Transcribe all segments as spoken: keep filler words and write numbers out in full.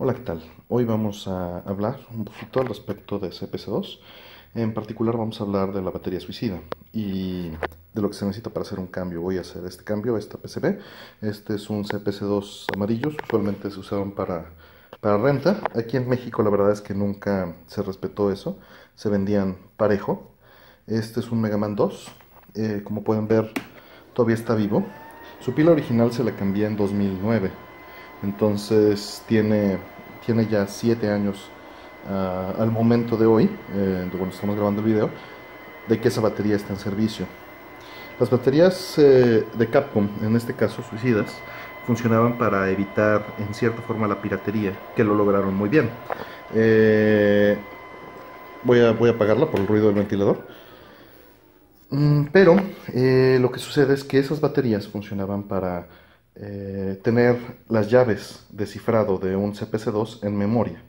Hola, ¿qué tal? Hoy vamos a hablar un poquito al respecto de C P S dos. En particular vamos a hablar de la batería suicida y de lo que se necesita para hacer un cambio. Voy a hacer este cambio a esta P C B. Este es un C P S dos amarillo, usualmente se usaron para, para renta. Aquí en México la verdad es que nunca se respetó eso, se vendían parejo. Este es un Mega Man dos, eh, como pueden ver todavía está vivo. Su pila original se la cambié en dos mil nueve. Entonces tiene, tiene ya siete años uh, al momento de hoy, eh, cuando estamos grabando el video, de que esa batería está en servicio. Las baterías eh, de Capcom, en este caso suicidas, funcionaban para evitar en cierta forma la piratería, que lo lograron muy bien. Eh, voy a, voy a apagarla por el ruido del ventilador. Mm, pero eh, lo que sucede es que esas baterías funcionaban para Eh, tener las llaves de cifrado de un C P S dos en memoria,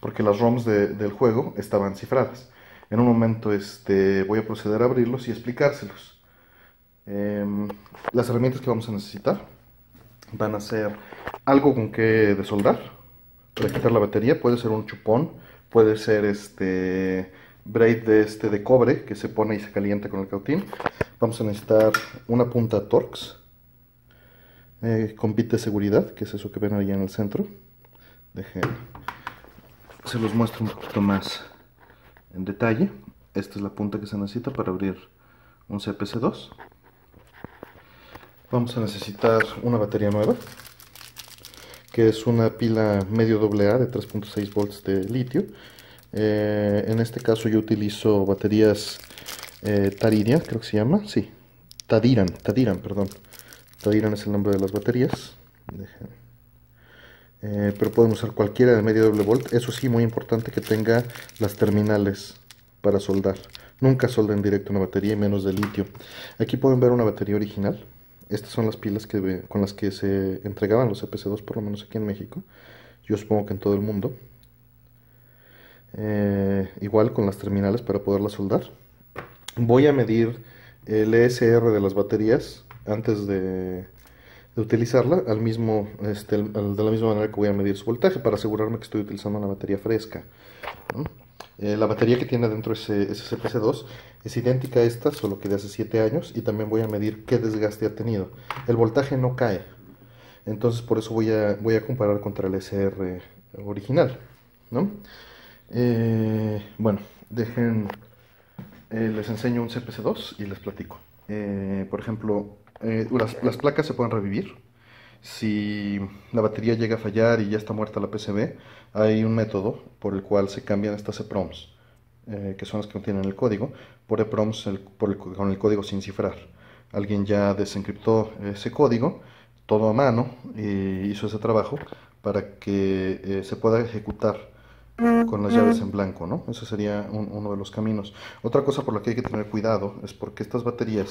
porque las ROMs de, del juego estaban cifradas. En un momento este, voy a proceder a abrirlos y explicárselos. Eh, las herramientas que vamos a necesitar van a ser algo con que desoldar para quitar la batería. Puede ser un chupón, puede ser este braid de, este, de cobre que se pone y se calienta con el cautín. Vamos a necesitar una punta Torx. Eh, con bit de seguridad, que es eso que ven allá en el centro. Dejen, se los muestro un poquito más en detalle. Esta es la punta que se necesita para abrir un C P S dos. Vamos a necesitar una batería nueva, que es una pila medio doble A de tres punto seis volts de litio. Eh, en este caso yo utilizo baterías eh, Tadiran, creo que se llama, sí, Tadiran, Tadiran, perdón. Tadiran es el nombre de las baterías. Eh, pero pueden usar cualquiera de medio doble volt. Eso sí, muy importante que tenga las terminales para soldar. Nunca solden directo una batería, y menos de litio. Aquí pueden ver una batería original. Estas son las pilas que, con las que se entregaban los C P S dos, por lo menos aquí en México. Yo supongo que en todo el mundo. Eh, igual con las terminales para poderlas soldar. Voy a medir el E S R de las baterías antes de, de utilizarla, al mismo, este, al, de la misma manera que voy a medir su voltaje, para asegurarme que estoy utilizando una batería fresca, ¿no? Eh, la batería que tiene dentro ese, ese C P S dos es idéntica a esta, solo que de hace siete años, y también voy a medir qué desgaste ha tenido. El voltaje no cae, entonces por eso voy a, voy a comparar contra el E S R original, ¿no? Eh, bueno, dejen, eh, les enseño un C P S dos y les platico. Eh, por ejemplo, Eh, las, las placas se pueden revivir. Si la batería llega a fallar y ya está muerta la P C B, hay un método por el cual se cambian estas EPROMs, eh, que son las que contienen el código, por EPROMs el, por el, con el código sin cifrar. Alguien ya desencriptó ese código, todo a mano, e hizo ese trabajo para que eh, se pueda ejecutar con las llaves en blanco, ¿no? Ese sería un, uno de los caminos. Otra cosa por la que hay que tener cuidado es porque estas baterías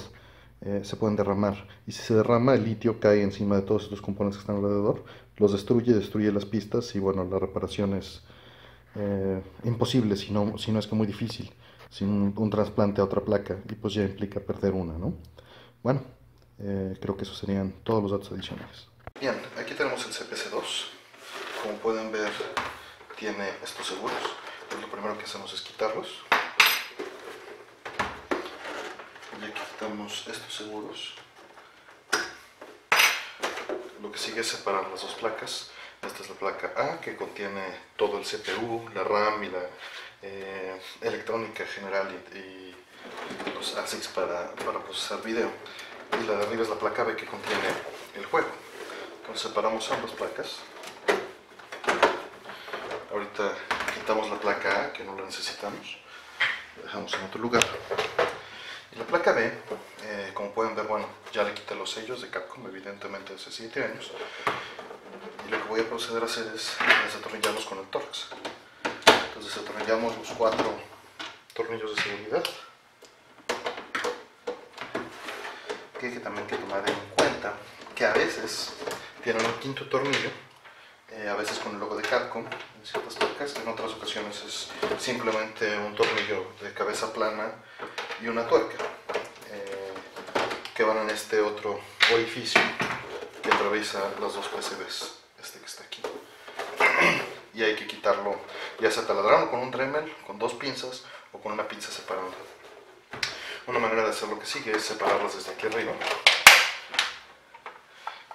Eh, se pueden derramar, y si se derrama el litio cae encima de todos estos componentes que están alrededor, los destruye, destruye las pistas, y bueno, la reparación es eh, imposible, si no, si no es que muy difícil, sin un, un trasplante a otra placa, y pues ya implica perder una, ¿no? Bueno, eh, creo que esos serían todos los datos adicionales. Bien, aquí tenemos el C P S dos, como pueden ver tiene estos seguros, pues lo primero que hacemos es quitarlos. Ya quitamos estos seguros. Lo que sigue es separar las dos placas. Esta es la placa A, que contiene todo el C P U, la RAM y la eh, electrónica general y, y los ASICs para, para procesar video. Y la de arriba es la placa B, que contiene el juego. Entonces separamos ambas placas. Ahorita quitamos la placa A, que no la necesitamos. La dejamos en otro lugar. La placa B, eh, como pueden ver, bueno, ya le quité los sellos de Capcom, evidentemente hace siete años. Y lo que voy a proceder a hacer es desatornillarlos con el Torx. Entonces desatornillamos los cuatro tornillos de seguridad, que hay que también que tomar en cuenta que a veces tienen un quinto tornillo, eh, a veces con el logo de Capcom en ciertas placas, en otras ocasiones es simplemente un tornillo de cabeza plana y una tuerca, eh, que van en este otro orificio que atraviesa las dos P C Bs, este que está aquí. y hay que quitarlo ya sea taladrando con un Dremel, con dos pinzas o con una pinza separada. Una manera de hacer lo que sigue es separarlas desde aquí arriba.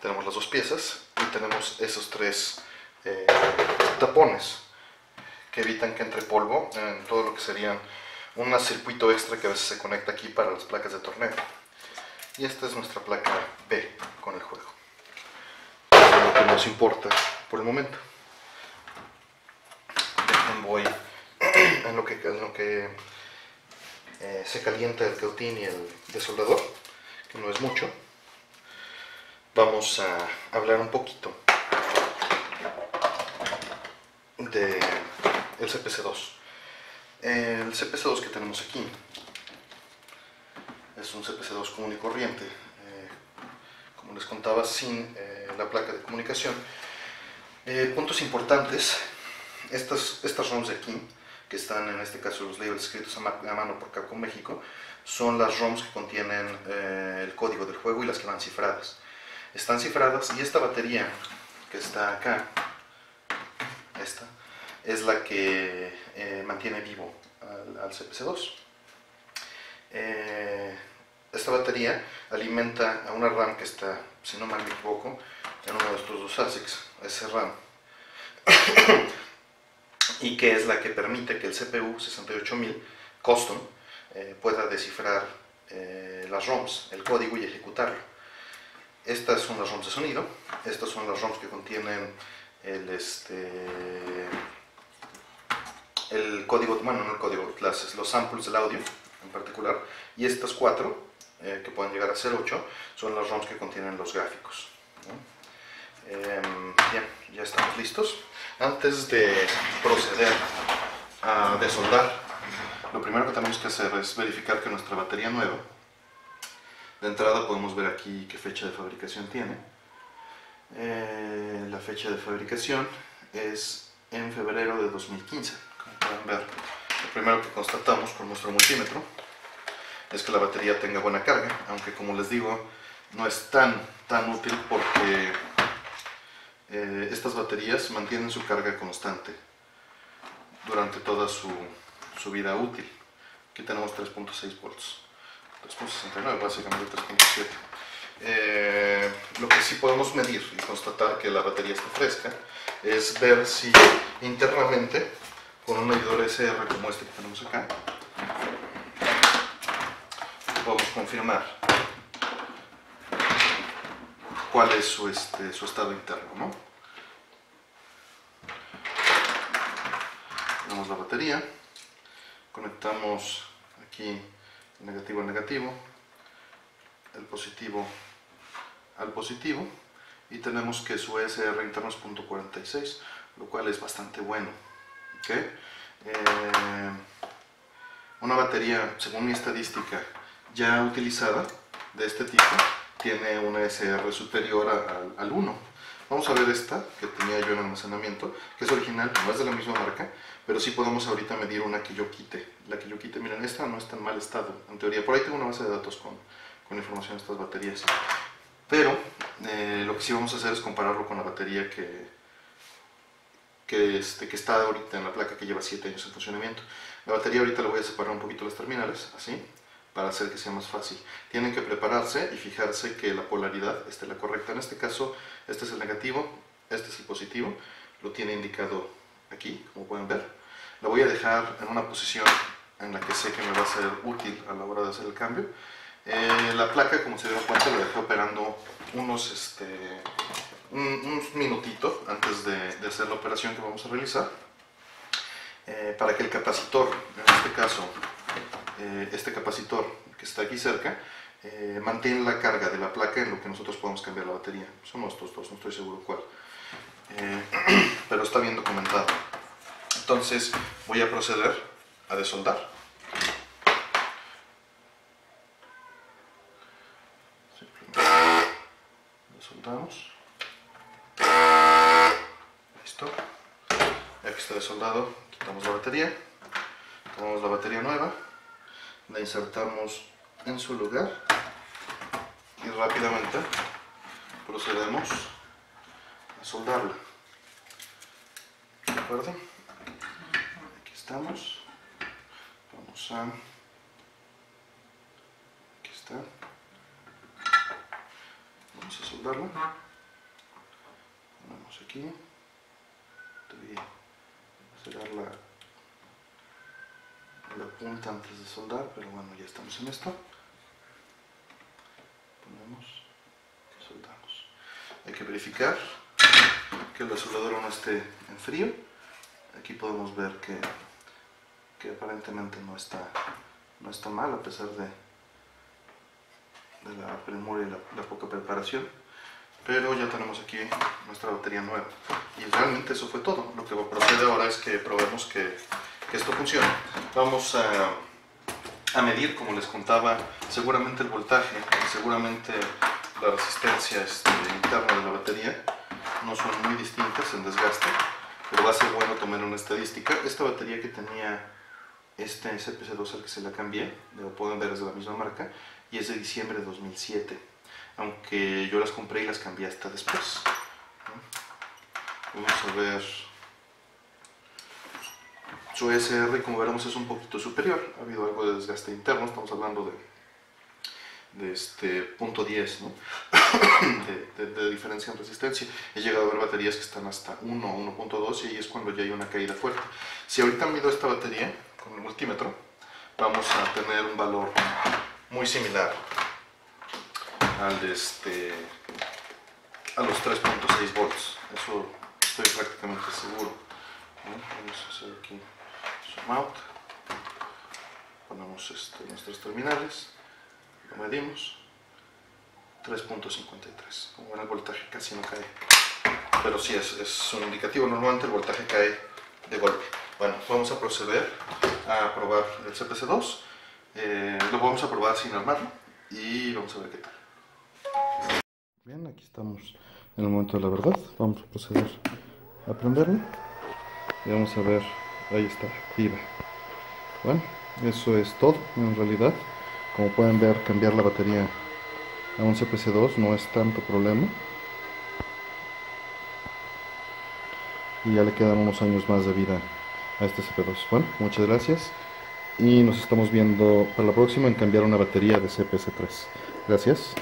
Tenemos las dos piezas y tenemos esos tres eh, tapones que evitan que entre polvo en todo lo que serían un circuito extra que a veces se conecta aquí para las placas de torneo. Y esta es nuestra placa B con el juego. Es lo que nos importa por el momento. Dejen voy en lo que, en lo que eh, se calienta el cautín y el desoldador, que no es mucho. Vamos a hablar un poquito de el C P S dos. El C P S dos que tenemos aquí es un C P S dos común y corriente, eh, como les contaba, sin eh, la placa de comunicación. Eh, puntos importantes: estas, estas ROMs de aquí, que están en este caso los labels escritos a, ma a mano por Capcom México, son las ROMs que contienen eh, el código del juego y las que van cifradas. Están cifradas, y esta batería que está acá, esta, es la que eh, mantiene vivo al, al C P S dos. Eh, esta batería alimenta a una RAM que está, si no mal me equivoco, en uno de estos dos ASICs, ese RAM, y que es la que permite que el C P U sesenta y ocho mil Custom eh, pueda descifrar eh, las ROMs, el código, y ejecutarlo. Estas son las ROMs de sonido, estas son las ROMs que contienen el, este, el código, bueno, no el código, las, los samples del audio en particular, y estas cuatro, eh, que pueden llegar a ser ocho, son las ROMs que contienen los gráficos, ¿no? Eh, bien, ya estamos listos. Antes de proceder a desoldar, lo primero que tenemos que hacer es verificar que nuestra batería nueva, de entrada podemos ver aquí qué fecha de fabricación tiene. Eh, la fecha de fabricación es en febrero de dos mil quince. Como pueden ver, lo primero que constatamos con nuestro multímetro es que la batería tenga buena carga, aunque, como les digo, no es tan, tan útil porque eh, estas baterías mantienen su carga constante durante toda su, su vida útil. Aquí tenemos tres punto seis volts. tres punto sesenta y nueve, básicamente tres punto siete. Eh, lo que sí podemos medir y constatar que la batería está fresca es ver si internamente, con un medidor E S R como este que tenemos acá, podemos confirmar cuál es su, este, su estado interno, ¿no? Tenemos la batería, conectamos aquí negativo al negativo, el positivo al positivo, y tenemos que su E S R interno es punto cuarenta y seis, lo cual es bastante bueno, ¿okay? Eh, una batería, según mi estadística, ya utilizada de este tipo, tiene un E S R superior a, a, al uno. Vamos a ver esta, que tenía yo en almacenamiento, que es original, no es de la misma marca, pero sí podemos ahorita medir una que yo quite. La que yo quite, miren, esta no está en mal estado, en teoría. Por ahí tengo una base de datos con, con información de estas baterías. Pero eh, lo que sí vamos a hacer es compararlo con la batería que, que, este, que está ahorita en la placa, que lleva siete años en funcionamiento. La batería ahorita la voy a separar un poquito las terminales, así, para hacer que sea más fácil. Tienen que prepararse y fijarse que la polaridad esté la correcta. En este caso, este es el negativo, este es el positivo, lo tiene indicado aquí, como pueden ver. La voy a dejar en una posición en la que sé que me va a ser útil a la hora de hacer el cambio. Eh, la placa, como se dieron cuenta, la dejé operando unos, este, un, un minutito antes de, de hacer la operación que vamos a realizar, eh, para que el capacitor, en este caso, este capacitor que está aquí cerca, eh, mantiene la carga de la placa en lo que nosotros podemos cambiar la batería. Son estos dos, no estoy seguro cuál, eh, pero está bien documentado. Entonces voy a proceder a desoldar. Desoldamos. Listo. Ya que está desoldado, quitamos la batería, tomamos la batería nueva, la insertamos en su lugar y rápidamente procedemos a soldarla. acuerdo? Aquí estamos. Vamos a... Aquí está. Vamos a soldarlo. Ponemos aquí. Todavía cerrar la, la punta antes de soldar, pero bueno, ya estamos en esto. Ponemos, soldamos. Hay que verificar que la soldadora no esté en frío. Aquí podemos ver que, que aparentemente no está, no está mal, a pesar de, de la premura y la, la poca preparación. Pero ya tenemos aquí nuestra batería nueva. Y realmente eso fue todo. Lo que procede ahora es que probemos que, que esto funcione. Vamos a, a medir, como les contaba, seguramente el voltaje, seguramente la resistencia este, interna de la batería. No son muy distintas en desgaste, pero va a ser bueno tomar una estadística. Esta batería que tenía este C P S dos al que se la cambié, lo pueden ver, es de la misma marca, y es de diciembre de dos mil siete. Aunque yo las compré y las cambié hasta después. Vamos a ver su E S R, como veremos, es un poquito superior. Ha habido algo de desgaste interno, estamos hablando de, de este punto diez, ¿no? de, de, de diferencia en resistencia. He llegado a ver baterías que están hasta uno, uno punto dos, y ahí es cuando ya hay una caída fuerte. Si ahorita mido esta batería con el multímetro, vamos a tener un valor muy similar al de este, a los tres punto seis volts, eso estoy prácticamente seguro. Vamos a hacer aquí zoom out, ponemos este, nuestros terminales, lo medimos, tres punto cincuenta y tres, como ven el voltaje casi no cae, pero sí es, es un indicativo, normalmente el voltaje cae de golpe. Bueno, vamos a proceder a probar el C P S dos, eh, lo vamos a probar sin armarlo y vamos a ver qué tal. Bien, aquí estamos en el momento de la verdad. Vamos a proceder a prenderlo y vamos a ver, ahí está, activa. Bueno, eso es todo en realidad. Como pueden ver, cambiar la batería a un C P S dos no es tanto problema. Y ya le quedan unos años más de vida a este C P S dos. Bueno, muchas gracias y nos estamos viendo para la próxima en cambiar una batería de C P S tres. Gracias.